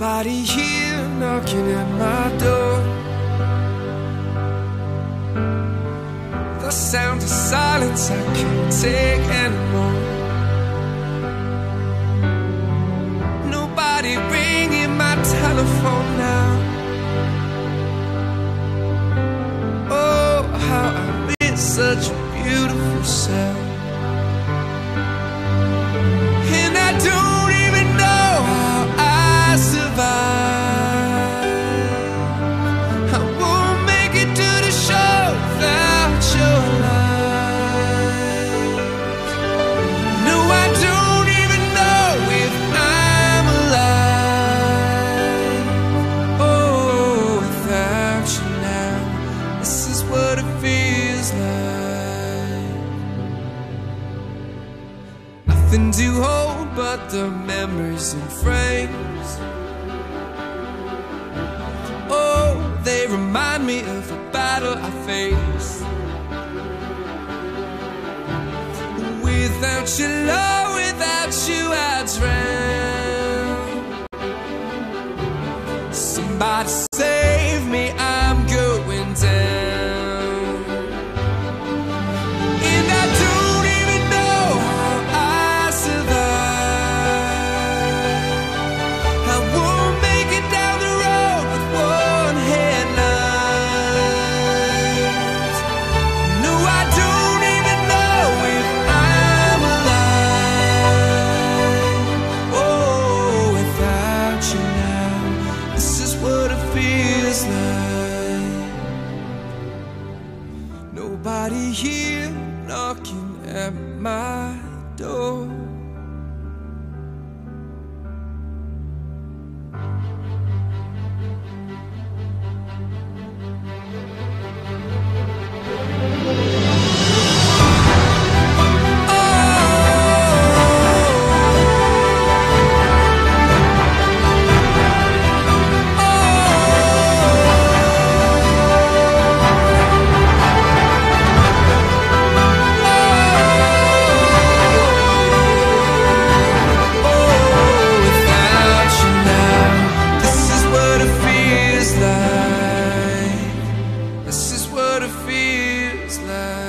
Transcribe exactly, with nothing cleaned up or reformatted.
nobody here knocking at my door. The sound of silence I can't take anymore. Nobody ringing my telephone now. Oh, how I miss such a beautiful sound. Nothing to hold but the memories and frames. Oh, they remind me of the battle I faced. Without your love, without you I drown. Somebody save me, I'm going down. Nobody here knocking at my door. Like, this is what it feels like.